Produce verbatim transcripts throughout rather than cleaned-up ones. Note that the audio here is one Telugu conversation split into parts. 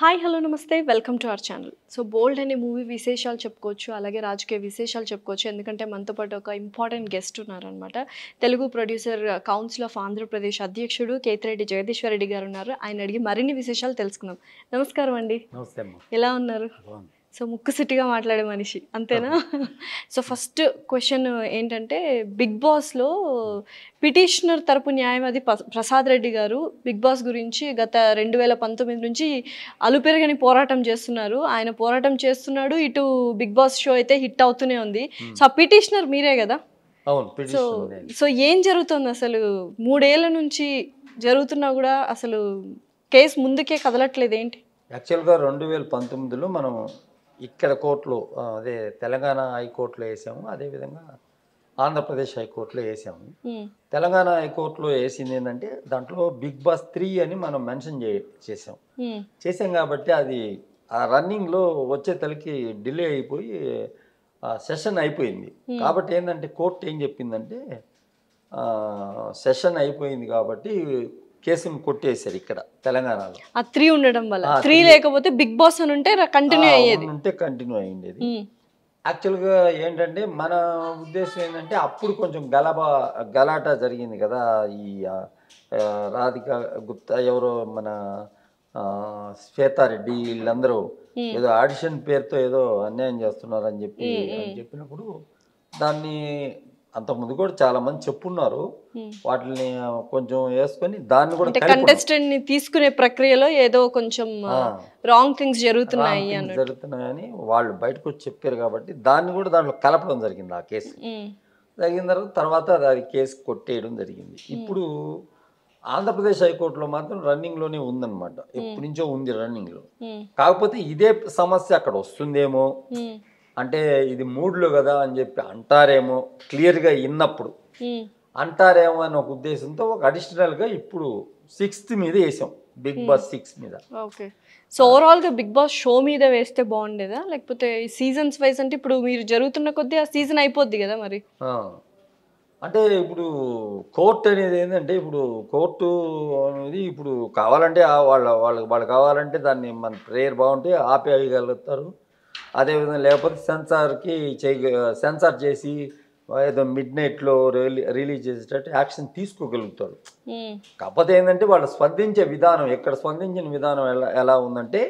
హాయ్ హలో నమస్తే welcome to our channel. So bold అనే మూవీ విశేషాలు చెప్పుకోవచ్చు, అలాగే రాజకీయ విశేషాలు చెప్పుకోవచ్చు. ఎందుకంటే మనతో పాటు ఒక ఇంపార్టెంట్ గెస్ట్ ఉన్నారనమాట. Telugu producer, council of Andhra Pradesh అధ్యక్షుడు కేతిరెడ్డి జగదీశ్వర్ రెడ్డి గారు ఉన్నారు. ఆయన అడిగి మరిన్ని విశేషాలు తెలుసుకుందాం. నమస్కారం అండి. నమస్తే. ఎలా ఉన్నారు? సో ముక్కుసిట్టిగా మాట్లాడే మనిషి, అంతేనా? సో ఫస్ట్ క్వశ్చన్ ఏంటంటే, బిగ్ బాస్లో పిటిషనర్ తరపు న్యాయవాది ప్రసాద్ రెడ్డి గారు బిగ్ బాస్ గురించి గత రెండు వేల పంతొమ్మిది నుంచి అలుపెరగని పోరాటం చేస్తున్నారు. ఆయన పోరాటం చేస్తున్నాడు, ఇటు బిగ్ బాస్ షో అయితే హిట్ అవుతూనే ఉంది. సో ఆ పిటిషనర్ మీరే కదా? సో సో ఏం జరుగుతుంది అసలు? మూడేళ్ల నుంచి జరుగుతున్నా కూడా అసలు కేసు ముందుకే కదలట్లేదు, ఏంటి? యాక్చువల్గా రెండు వేల పంతొమ్మిదిలో మనం ఇక్కడ కోర్టులో, అదే తెలంగాణ హైకోర్టులో వేసాము, అదేవిధంగా ఆంధ్రప్రదేశ్ హైకోర్టులో వేసాము. తెలంగాణ హైకోర్టులో వేసింది ఏంటంటే, దాంట్లో బిగ్ బాస్ త్రీ అని మనం మెన్షన్ చే చేసాం చేసాం కాబట్టి అది ఆ రన్నింగ్లో వచ్చే తలకి డిలే అయిపోయి సెషన్ అయిపోయింది. కాబట్టి ఏంటంటే కోర్టు ఏం చెప్పిందంటే, సెషన్ అయిపోయింది కాబట్టి కేసును కొట్టేశారు ఇక్కడ తెలంగాణలో. ఆ త్రీ ఉండడం వల్ల, త్రీ లేకపోతే బిగ్ బాస్ అని ఉంటే కంటిన్యూ అయ్యేది, ఉంటే కంటిన్యూ అయ్యేది. యాక్చువల్గా ఏంటంటే మన ఉద్దేశం ఏంటంటే, అప్పుడు కొంచెం గలబా గలాటా జరిగింది కదా. ఈ రాధిక గుప్తా, ఎవరో మన శ్వేతారెడ్డి, వీళ్ళందరూ ఏదో ఆడిషన్ పేరుతో ఏదో అన్యాయం చేస్తున్నారు అని చెప్పి అని చెప్పినప్పుడు, దాన్ని అంతకుముందు కూడా చాలా మంది చెప్పున్నారు. వాటిని కొంచెం వేసుకొని దాన్ని కూడా కంటెస్టెంట్ ని తీసుకునే ప్రక్రియలో ఏదో కొంచెం రాంగ్ థింగ్స్ జరుగుతున్నాయి జరుగుతున్నాయని వాళ్ళు బయటకు వచ్చి చెప్పారు. కాబట్టి దాన్ని కూడా దాంట్లో కలపడం జరిగింది. ఆ కేసు జరిగిన తర్వాత తర్వాత అది కేసు కొట్టేయడం జరిగింది. ఇప్పుడు ఆంధ్రప్రదేశ్ హైకోర్టులో మాత్రం రన్నింగ్లోనే ఉందన్నమాట, ఎప్పటి నుంచో ఉంది రన్నింగ్లో. కాకపోతే ఇదే సమస్య అక్కడ వస్తుందేమో, అంటే ఇది మూడ్లో కదా అని చెప్పి అంటారేమో, క్లియర్గా ఇన్నప్పుడు అంటారేమో అనే ఒక ఉద్దేశంతో ఒక అడిషనల్గా ఇప్పుడు సిక్స్త్ మీద వేసాం, బిగ్ బాస్ సిక్స్ మీద. ఓకే. సో ఓవరాల్గా బిగ్ బాస్ షో మీద వేస్తే బాగుండేదా, లేకపోతే సీజన్స్ వైజ్? అంటే ఇప్పుడు మీరు జరుగుతున్న కొద్దీ ఆ సీజన్ అయిపోద్ది కదా మరి. అంటే ఇప్పుడు కోర్టు అనేది ఏంటంటే, ఇప్పుడు కోర్టు అనేది ఇప్పుడు కావాలంటే వాళ్ళ వాళ్ళకి వాళ్ళు కావాలంటే దాన్ని మన ప్రేయర్ బాగుంటే ఆపేయగలుగుతారు. అదేవిధంగా లేకపోతే సెన్సార్కి చేయ సెన్సార్ చేసి ఏదో మిడ్ నైట్లో రిలీ రిలీజ్ చేసేటట్టు యాక్షన్ తీసుకోగలుగుతారు. కాకపోతే ఏంటంటే వాళ్ళు స్పందించే విధానం, ఇక్కడ స్పందించిన విధానం ఎలా ఎలా ఉందంటే,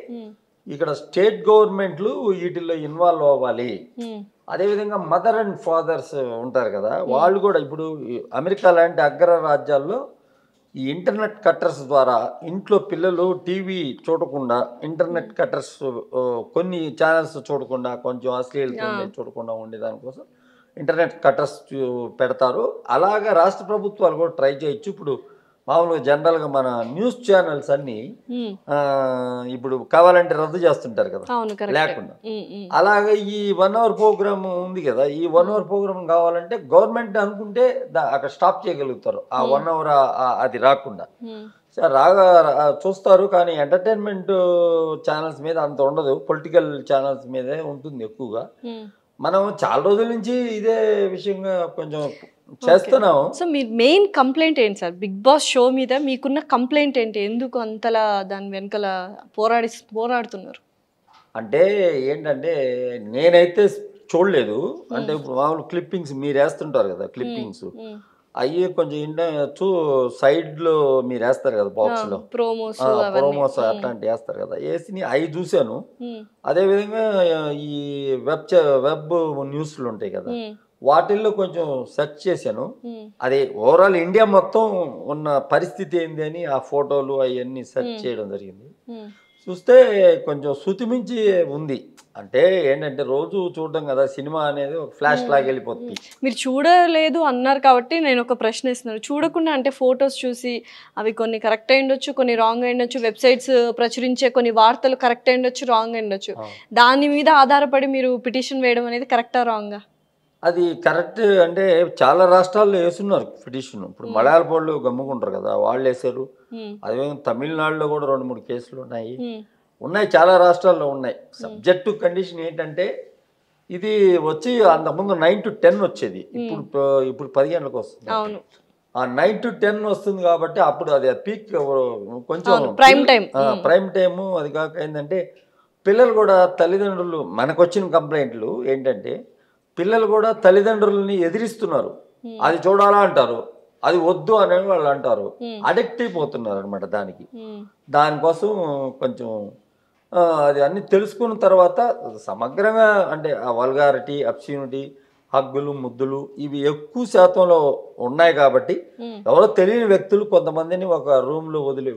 ఇక్కడ స్టేట్ గవర్నమెంట్లు వీటిల్లో ఇన్వాల్వ్ అవ్వాలి. అదేవిధంగా మదర్ అండ్ ఫాదర్స్ ఉంటారు కదా, వాళ్ళు కూడా ఇప్పుడు అమెరికా లాంటి అగ్ర రాజ్యాల్లో ఈ ఇంటర్నెట్ కట్టర్స్ ద్వారా ఇంట్లో పిల్లలు టీవీ చూడకుండా, ఇంటర్నెట్ కట్టర్స్ కొన్ని ఛానల్స్ చూడకుండా, కొంచెం అశ్లీలత చూడకుండా ఉండేదానికోసం ఇంటర్నెట్ కట్టర్స్ పెడతారు. అలాగే రాష్ట్ర ప్రభుత్వాలు కూడా ట్రై చేయొచ్చు. ఇప్పుడు మామూలుగా జనరల్గా మన న్యూస్ ఛానల్స్ అన్ని ఇప్పుడు కావాలంటే రద్దు చేస్తుంటారు కదా లేకుండా. అలాగే ఈ వన్ అవర్ ప్రోగ్రామ్ ఉంది కదా, ఈ వన్ అవర్ ప్రోగ్రామ్ కావాలంటే గవర్నమెంట్ అనుకుంటే అక్కడ స్టాప్ చేయగలుగుతారు, ఆ వన్ అవర్ అది రాకుండా. రాగా చూస్తారు, కానీ ఎంటర్టైన్మెంట్ ఛానల్స్ మీద అంత ఉండదు, పొలిటికల్ ఛానల్స్ మీదే ఉంటుంది ఎక్కువగా. మనం చాలా రోజుల నుంచి ఇదే విషయంగా కొంచెం చేస్తున్నాము. సో మీ మెయిన్ కంప్లైంట్ ఏంటి సార్ బిగ్ బాస్ షో మీద? మీకున్న కంప్లైంట్ ఏంటి, ఎందుకు అంతలా దాని వెనకల పోరాడి పోరాడుతున్నారు? అంటే ఏంటంటే, నేనైతే చూడలేదు. అంటే ఇప్పుడు మామూలు క్లిప్పింగ్స్ మీరు వేస్తుంటారు కదా, క్లిప్పింగ్స్ అవి కొంచెం ఏంటూ సైడ్లో మీరు వేస్తారు కదా, బాక్స్లో ప్రోమోస్ ప్రోమోస్ అట్లాంటివి వేస్తారు కదా, వేసి అవి చూశాను. అదేవిధంగా ఈ వెబ్ వెబ్ న్యూస్లు ఉంటాయి కదా, వాటిల్లో కొంచెం సెర్చ్ చేశాను. అదే ఓవరాల్ ఇండియా మొత్తం ఉన్న పరిస్థితి ఏంది అని ఆ ఫోటోలు అవన్నీ సెర్చ్ చేయడం జరిగింది. చూస్తే కొంచెం శృతిమించి ఉంది. అంటే ఏంటంటే రోజు చూడడం కదా, సినిమా అనేది ఒక ఫ్లాష్ లాగా వెళ్ళిపోతుంది. మీరు చూడలేదు అన్నారు కాబట్టి నేను ఒక ప్రశ్న వేస్తున్నాను. చూడకుండా అంటే ఫొటోస్ చూసి అవి కొన్ని కరెక్ట్ అయ్యుండొచ్చు, కొన్ని రాంగ్ అయ్యుండొచ్చు, వెబ్సైట్స్ ప్రచురించే కొన్ని వార్తలు కరెక్ట్ అయ్యుండొచ్చు, రాంగ్ అయ్యుండొచ్చు. దాని మీద ఆధారపడి మీరు పిటిషన్ వేయడం అనేది కరెక్టా రాంగా? అది కరెక్ట్. అంటే చాలా రాష్ట్రాల్లో వేస్తున్నారు పిటిషన్. ఇప్పుడు మలయాళ వాళ్ళు గమ్ముకుంటారు కదా, వాళ్ళు వేసారు. అదేవిధంగా తమిళనాడులో కూడా రెండు మూడు కేసులు ఉన్నాయి ఉన్నాయి చాలా రాష్ట్రాల్లో ఉన్నాయి. సబ్జెక్టు కండిషన్ ఏంటంటే, ఇది వచ్చి అంతకుముందు నైన్ టు టెన్ వచ్చేది, ఇప్పుడు ఇప్పుడు పది గంటలకు వస్తుంది. ఆ నైట్ టెన్ వస్తుంది కాబట్టి అప్పుడు అది పీక్ కొంచెం ప్రైమ్ టైం ప్రైమ్ టైము. అది కాక ఏంటంటే పిల్లలు కూడా తల్లిదండ్రులు మనకు వచ్చిన కంప్లైంట్లు ఏంటంటే పిల్లలు కూడా తల్లిదండ్రులని ఎదిరిస్తున్నారు. అది చూడాలా అంటారు, అది వద్దు అనే వాళ్ళు అంటారు, అడిక్ట్ అయిపోతున్నారు అనమాట దానికి. దానికోసం కొంచెం అది అన్ని తెలుసుకున్న తర్వాత సమగ్రంగా అంటే ఆ వల్గారిటీ, అబ్సీనిటీ, హగ్గులు, ముద్దులు ఇవి ఎక్కువ శాతంలో ఉన్నాయి కాబట్టి ఎవరో తెలియని వ్యక్తులు కొంతమందిని ఒక రూమ్లో వదిలి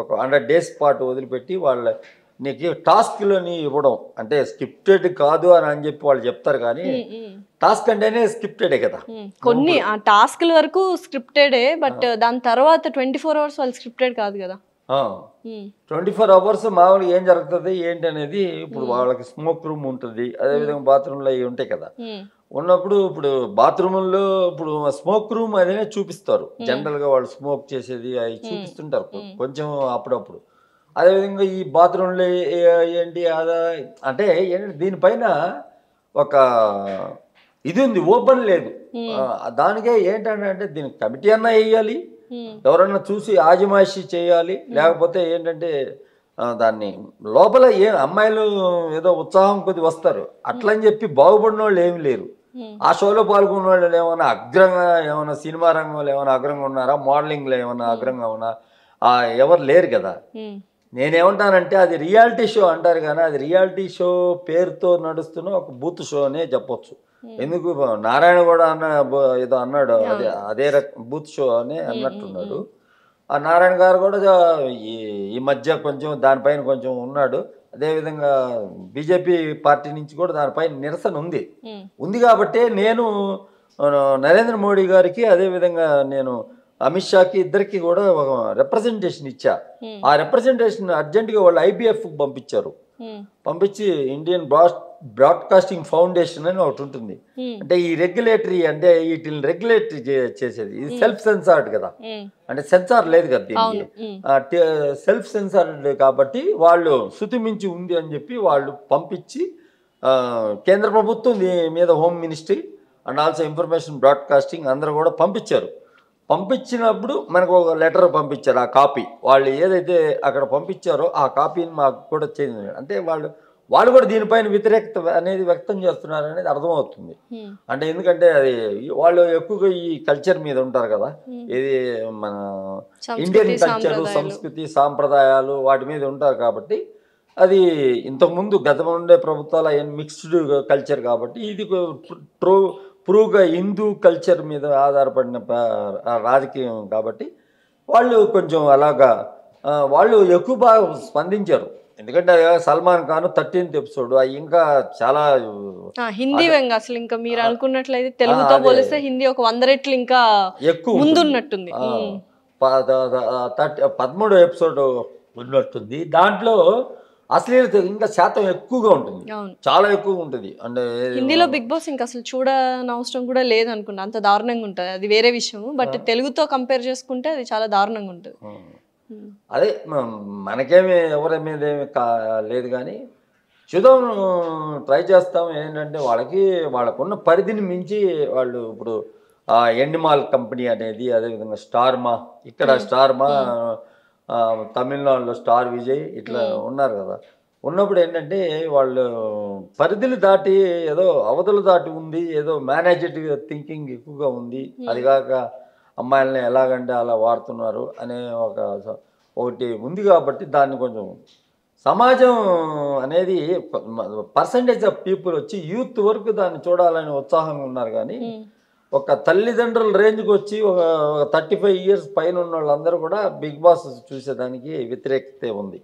ఒక హండ్రెడ్ డేస్ పాటు వదిలిపెట్టి వాళ్ళ నీకు టాస్క్లని ఇవ్వడం అంటే స్క్రిప్టెడ్ కాదు అని అని చెప్పి వాళ్ళు చెప్తారు కానీ టాస్క్ అంటేనే స్క్రిప్టెడే కదా. కొన్ని టాస్క్ల వరకు స్క్రిప్టెడే, బట్ దాని తర్వాత ట్వంటీ ఫోర్ అవర్స్ వాళ్ళు స్క్రిప్టెడ్ కాదు కదా. ట్వంటీ ఫోర్ అవర్స్ మామూలుగా ఏం జరుగుతుంది ఏంటి అనేది ఇప్పుడు వాళ్ళకి స్మోక్ రూమ్ ఉంటుంది, అదేవిధంగా బాత్రూమ్లో అవి ఉంటాయి కదా. ఉన్నప్పుడు ఇప్పుడు బాత్రూముల్లో ఇప్పుడు స్మోక్ రూమ్ అదే చూపిస్తారు జనరల్గా, వాళ్ళు స్మోక్ చేసేది అవి చూపిస్తుంటారు కొంచెం అప్పుడప్పుడు. అదేవిధంగా ఈ బాత్రూంలో ఏంటి అదా అంటే ఏంటంటే దీనిపైన ఒక ఇది ఉంది, ఓపెన్ లేదు. దానికే ఏంటంటే దీనికి కమిటీ అన్నా వేయాలి, ఎవరన్నా చూసి ఆజమాయిషి చేయాలి, లేకపోతే ఏంటంటే దాన్ని లోపల ఏ అమ్మాయిలు ఏదో ఉత్సాహం కొద్ది వస్తారు అట్లని చెప్పి బాగుపడిన వాళ్ళు ఏమి లేరు. ఆ షోలో పాల్గొన్న వాళ్ళు ఏమైనా అగ్రంగా ఏమైనా సినిమా రంగంలో ఏమైనా అగ్రంగా ఉన్నారా, మోడలింగ్లో ఏమైనా అగ్రంగా ఉన్నా ఎవరు లేరు కదా. నేనేమంటానంటే అది రియాలిటీ షో అంటారు కానీ అది రియాలిటీ షో పేరుతో నడుస్తున్న ఒక బూత్ షో అనే చెప్పొచ్చు. ఎందుకు నారాయణ కూడా అన్న ఏదో అన్నాడు, అదే అదే బూత్ షో అని అన్నట్టున్నాడు. ఆ నారాయణ గారు కూడా ఈ మధ్య కొంచెం దానిపైన కొంచెం ఉన్నాడు. అదేవిధంగా బీజేపీ పార్టీ నుంచి కూడా దానిపైన నిరసన ఉంది ఉంది కాబట్టి నేను నరేంద్ర మోడీ గారికి అదేవిధంగా నేను అమిత్ షాకి ఇద్దరికి కూడా ఒక రిప్రజెంటేషన్ ఇచ్చా. ఆ రిప్రజెంటేషన్ అర్జెంటుగా వాళ్ళు ఐబీఎఫ్ పంపించారు. పంపించి ఇండియన్ బ్రాడ్ బ్రాడ్కాస్టింగ్ ఫౌండేషన్ అని ఒకటి ఉంటుంది, అంటే ఈ రెగ్యులేటరీ అంటే వీటిని రెగ్యులేటరీ చేసేది. ఇది సెల్ఫ్ సెన్సార్డ్ కదా, అంటే సెన్సార్ లేదు కదా దీనికి, సెల్ఫ్ సెన్సార్డ్ కాబట్టి వాళ్ళు శృతిమించి ఉంది అని చెప్పి వాళ్ళు పంపించి కేంద్ర ప్రభుత్వం దీని మీద home ministry and also information broadcasting అందరూ కూడా పంపించారు. పంపించినప్పుడు మనకు ఒక లెటర్ పంపించారు, ఆ కాపీ వాళ్ళు ఏదైతే అక్కడ పంపించారో ఆ కాపీని మాకు కూడా చేయండి అంటే వాళ్ళు వాళ్ళు కూడా దీనిపైన వ్యతిరేకత అనేది వ్యక్తం చేస్తున్నారు అనేది అర్థమవుతుంది. అంటే ఎందుకంటే అది వాళ్ళు ఎక్కువగా ఈ కల్చర్ మీద ఉంటారు కదా, ఇది మన ఇండియన్ కల్చర్, సంస్కృతి, సాంప్రదాయాలు వాటి మీద ఉంటారు కాబట్టి అది ఇంతకుముందు గతంలో ఉండే ప్రభుత్వాలు మిక్స్డ్ కల్చర్ కాబట్టి ఇది ట్రూ ప్రూవ్గా హిందూ కల్చర్ మీద ఆధారపడిన రాజకీయం కాబట్టి వాళ్ళు కొంచెం అలాగా వాళ్ళు ఎక్కువ బాగా స్పందించారు. ఎందుకంటే సల్మాన్ ఖాన్ థర్టీన్త్ ఎపిసోడ్ అవి ఇంకా చాలా హిందీ వ్యంగా అసలు ఇంకా మీరు అనుకున్నట్లయితే తెలుగుతో పోలిస్తే హిందీ ఒక వంద రెట్లు ఇంకా ఎక్కువ ముందున్నట్టుంది. పదమూడో ఎపిసోడ్ ఉన్నట్టుంది, దాంట్లో అశ్లీలత ఇంకా శాతం ఎక్కువగా ఉంటుంది, చాలా ఎక్కువగా ఉంటుంది. అంటే హిందీలో బిగ్ బాస్ ఇంకా అసలు చూడనవసరం కూడా లేదనుకుంటా, అంత దారుణంగా ఉంటుంది. అది వేరే విషయం, బట్ తెలుగుతో కంపేర్ చేసుకుంటే అది చాలా దారుణంగా ఉంటుంది. అదే మనకేమి ఎవరి మీద ఏమి లేదు కానీ చూద్దాం, ట్రై చేస్తాం. ఏంటంటే వాళ్ళకి వాళ్ళకున్న పరిధిని మించి వాళ్ళు ఇప్పుడు ఎండిమాల్ కంపెనీ అనేది, అదేవిధంగా స్టార్మా, ఇక్కడ స్టార్మా, తమిళనాడులో స్టార్ విజయ్ ఇట్లా ఉన్నారు కదా. ఉన్నప్పుడు ఏంటంటే వాళ్ళు పరిధులు దాటి ఏదో అవధులు దాటి ఉంది, ఏదో మేనేజ్డ్ థింకింగ్ ఎక్కువగా ఉంది. అదిగాక అమ్మాయిలని ఎలాగంటే అలా వాడుతున్నారు అనే ఒక ఒకటి ఉంది కాబట్టి దాన్ని కొంచెం సమాజం అనేది పర్సంటేజ్ ఆఫ్ పీపుల్ వచ్చి యూత్ వరకు దాన్ని చూడాలని ఉత్సాహంగా ఉన్నారు కానీ ఒక తల్లిదండ్రుల రేంజ్కి వచ్చి ఒక థర్టీ ఫైవ్ ఇయర్స్ పైన ఉన్న వాళ్ళందరూ కూడా బిగ్ బాస్ చూసేదానికి వ్యతిరేకత ఉంది.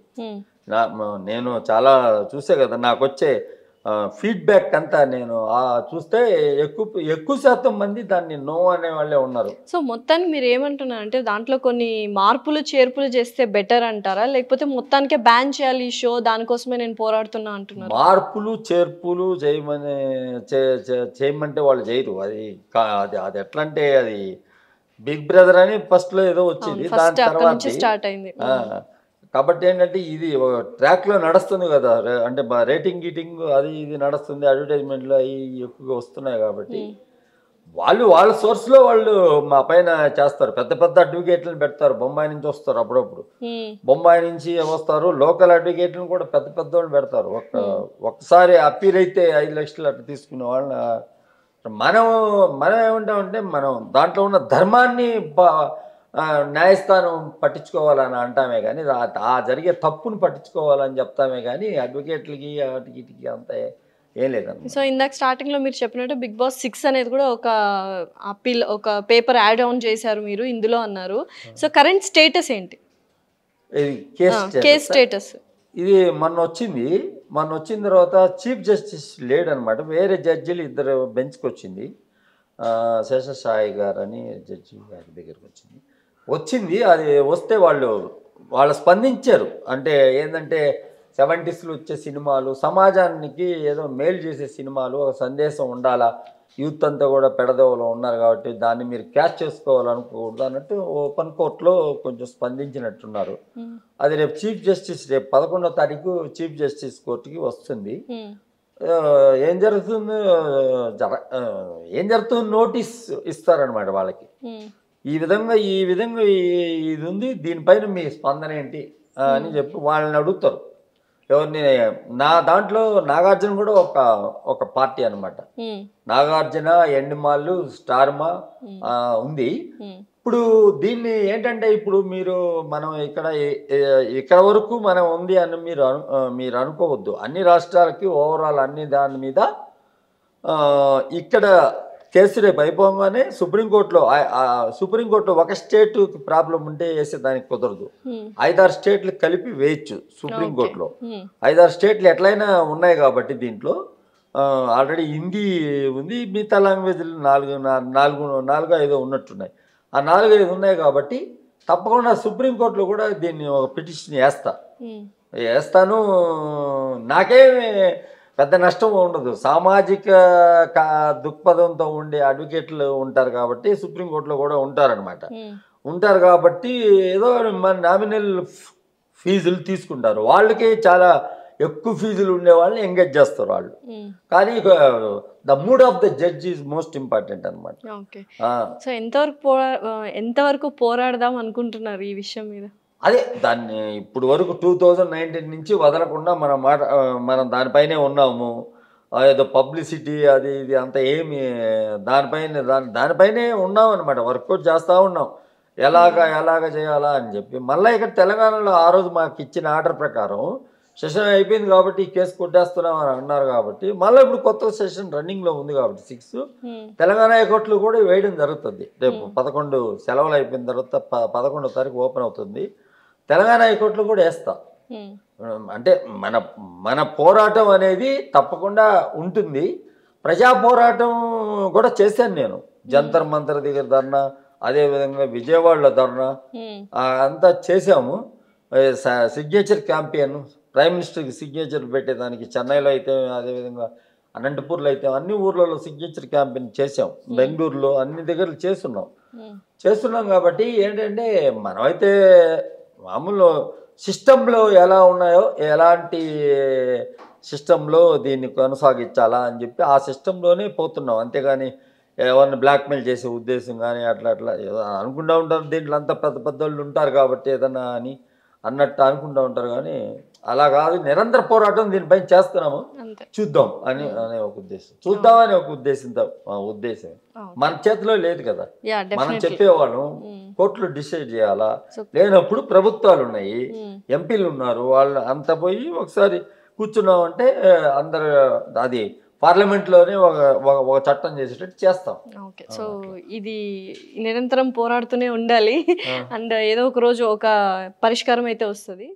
నా నేను చాలా చూసే కదా, నాకు వచ్చే ఫీడ్బ్యాక్ అంతా నేను చూస్తే ఎక్కువ ఎక్కువ శాతం మంది దాన్ని నో అనే వాళ్ళే ఉన్నారు. సో మొత్తానికి మీరు ఏమంటున్నారు అంటే దాంట్లో కొన్ని మార్పులు చేర్పులు చేస్తే బెటర్ అంటారా, లేకపోతే మొత్తానికే బ్యాన్ చేయాలి ఈ షో, దానికోసమే నేను పోరాడుతున్నా అంటున్నారు? మార్పులు చేర్పులు చేయమని చేయమంటే వాళ్ళు చేయరు. అది అది అది ఎట్లా అంటే అది బిగ్ బ్రదర్ అని ఫస్ట్లో ఏదో వచ్చింది, దాని తర్వాత స్టార్ట్ అయింది కాబట్టి ఏంటంటే ఇది ట్రాక్లో నడుస్తుంది కదా, అంటే రేటింగ్ గీటింగ్ అది ఇది నడుస్తుంది, అడ్వర్టైజ్మెంట్లు అవి ఎక్కువగా వస్తున్నాయి కాబట్టి వాళ్ళు వాళ్ళ సోర్స్లో వాళ్ళు మా పైన చేస్తారు, పెద్ద పెద్ద అడ్వకేట్లను పెడతారు, బొంబాయి నుంచి వస్తారు అప్పుడప్పుడు, బొంబాయి నుంచి వస్తారు, లోకల్ అడ్వకేట్లను కూడా పెద్ద పెద్ద వాళ్ళు పెడతారు. ఒక్క ఒక్కసారి అప్పీల్ అయితే ఐదు లక్షలు అట్లా తీసుకునే వాళ్ళ. మనం మనం ఏమంటామంటే మనం దాంట్లో ఉన్న ధర్మాన్ని న్యాయస్థానం పట్టించుకోవాలని అంటామే కానీ ఆ జరిగే తప్పును పట్టించుకోవాలని చెప్తామే కానీ అడ్వకేట్లకి వాటికి వీటికి అంత ఏం లేదండి. సో ఇందాక స్టార్టింగ్లో మీరు చెప్పినట్టు బిగ్ బాస్ సిక్స్ అనేది కూడా ఒక అప్పీల్, ఒక పేపర్ యాడ్ ఆన్ చేశారు మీరు ఇందులో అన్నారు. సో కరెంట్ స్టేటస్ ఏంటి? కేస్ స్టేటస్ ఇది మొన్న వచ్చింది. మొన్న వచ్చిన తర్వాత చీఫ్ జస్టిస్ లేడు అనమాట, వేరే జడ్జీలు ఇద్దరు బెంచ్కి వచ్చింది. శేషసాయి గారు అని జడ్జి గారి దగ్గరికి వచ్చింది వచ్చింది అది వస్తే వాళ్ళు వాళ్ళు స్పందించారు. అంటే ఏంటంటే సెవెంటీస్లో వచ్చే సినిమాలు, సమాజానికి ఏదో మేలు చేసే సినిమాలు, ఒక సందేశం ఉండాలా, యూత్ అంతా కూడా పెడదోవలో ఉన్నారు కాబట్టి దాన్ని మీరు క్యాచ్ చేసుకోవాలనుకోకూడదు అన్నట్టు ఓపెన్ కోర్టులో కొంచెం స్పందించినట్టున్నారు. అది రేపు చీఫ్ జస్టిస్ రేపు పదకొండో తారీఖు చీఫ్ జస్టిస్ కోర్టుకి వస్తుంది. ఏం జరుగుతుంది జర ఏం జరుగుతుంది నోటీస్ ఇస్తారనమాట వాళ్ళకి, ఈ విధంగా ఈ విధంగా ఇది ఉంది, దీనిపైన మీ స్పందన ఏంటి అని చెప్పి వాళ్ళని అడుగుతారు. ఎవరిని నా దాంట్లో నాగార్జున కూడా ఒక ఒక పార్టీ అనమాట. నాగార్జున, ఎండుమాళ్ళు, స్టార్మా ఉంది. ఇప్పుడు దీన్ని ఏంటంటే ఇప్పుడు మీరు మనం ఇక్కడ ఇక్కడ వరకు మనం ఉంది అని మీరు మీరు అనుకోవద్దు. అన్ని రాష్ట్రాలకి ఓవరాల్ అన్ని దాని మీద ఇక్కడ కేసు రేపు అయిపోగానే సుప్రీంకోర్టులో సుప్రీంకోర్టులో ఒక స్టేట్ ప్రాబ్లం ఉంటే వేసే దానికి కుదరదు, ఐదారు స్టేట్లు కలిపి వేయచ్చు సుప్రీంకోర్టులో. ఐదారు స్టేట్లు ఎట్లయినా ఉన్నాయి కాబట్టి దీంట్లో ఆల్రెడీ హిందీ ఉంది, మిగతా లాంగ్వేజ్లు నాలుగు నాలుగు నాలుగు ఐదో ఉన్నట్టున్నాయి. ఆ నాలుగు ఐదు ఉన్నాయి కాబట్టి తప్పకుండా సుప్రీంకోర్టులో కూడా దీన్ని ఒక పిటిషన్ వేస్తా వేస్తాను నాకేమి పెద్ద నష్టం ఉండదు. సామాజిక దృక్పథంతో ఉండే అడ్వకేట్లు ఉంటారు కాబట్టి సుప్రీంకోర్టులో కూడా ఉంటారనమాట. ఉంటారు కాబట్టి ఏదో మన నామినల్ ఫీజులు తీసుకుంటారు, వాళ్ళకి చాలా ఎక్కువ ఫీజులు ఉండే వాళ్ళని ఎంగేజ్ చేస్తారు వాళ్ళు. కానీ the mood of the judge is most important అనమాట. సో ఎంతవరకు పోరా ఎంతవరకు పోరాడదాం అనుకుంటున్నారు ఈ విషయం మీద? అదే దాన్ని ఇప్పుడు వరకు టూ థౌజండ్ నైన్టీన్ నుంచి వదలకుండా మనం మాట మనం దానిపైనే ఉన్నాము. ఏదో పబ్లిసిటీ అది ఇది అంత ఏమి దానిపైన దాని దానిపైనే ఉన్నాం అనమాట, వర్కౌట్ చేస్తూ ఉన్నాం ఎలాగ ఎలాగ చేయాలా అని చెప్పి. మళ్ళీ ఇక్కడ తెలంగాణలో ఆ రోజు మాకు ఇచ్చిన ఆర్డర్ ప్రకారం సెషన్ అయిపోయింది కాబట్టి కేసు కొట్టేస్తున్నాం అని అన్నారు కాబట్టి మళ్ళీ ఇప్పుడు కొత్త సెషన్ రన్నింగ్లో ఉంది కాబట్టి సిక్స్ తెలంగాణ హైకోర్టులో కూడా వేయడం జరుగుతుంది. రేపు పదకొండు సెలవులు అయిపోయిన తర్వాత ప పదకొండో తారీఖు ఓపెన్ అవుతుంది. తెలంగాణ హైకోర్టులో కూడా వేస్తాం అంటే మన మన పోరాటం అనేది తప్పకుండా ఉంటుంది. ప్రజా పోరాటం కూడా చేశాను నేను, జంతర్ మంతర్ దగ్గర ధర్నా, అదేవిధంగా విజయవాడలో ధర్నా అంతా చేశాము. సిగ్నేచర్ క్యాంపెయిన్ ప్రైమ్ మినిస్టర్కి సిగ్నేచర్ పెట్టేదానికి చెన్నైలో అయితే, అదేవిధంగా అనంతపూర్లో అయితే అన్ని ఊర్లలో సిగ్నేచర్ క్యాంపెయిన్ చేసాం, బెంగళూరులో అన్ని దగ్గరలు చేస్తున్నాం చేస్తున్నాం కాబట్టి ఏంటంటే మనమైతే మామూలు సిస్టంలో ఎలా ఉన్నాయో ఎలాంటి సిస్టంలో దీన్ని కొనసాగించాలా అని చెప్పి ఆ సిస్టంలోనే పోతున్నాం. అంతేగాని ఎవరిని బ్లాక్మెయిల్ చేసే ఉద్దేశం కానీ అట్లా అట్లా అనుకుంటూ ఉంటారు. దీంట్లో అంతా పెద్ద పెద్దోళ్ళు ఉంటారు కాబట్టి ఏదన్నా అని అన్నట్టు అనుకుంటూ ఉంటారు కానీ అలా కాదు. నిరంతర పోరాటం దీనిపైన చేస్తున్నాము, చూద్దాం అని అనే ఒక ఉద్దేశం చూద్దాం అనే ఒక ఉద్దేశంతో ఉద్దేశం మన చేతిలో లేదు కదా. మనం చెప్పేవాళ్ళం, కోర్టులు డిసైడ్ చేయాలా, లేనప్పుడు ప్రభుత్వాలు ఉన్నాయి, ఎంపీలు ఉన్నారు, వాళ్ళు అంత పోయి ఒకసారి కూర్చున్నాం అంటే అందరు అది పార్లమెంట్లోనే ఒక ఒక చట్టం చేసేటట్టు చేస్తాం. ఓకే, సో ఇది నిరంతరం పోరాడుతూనే ఉండాలి అండ్ ఏదో ఒక రోజు ఒక పరిష్కారం అయితే వస్తుంది.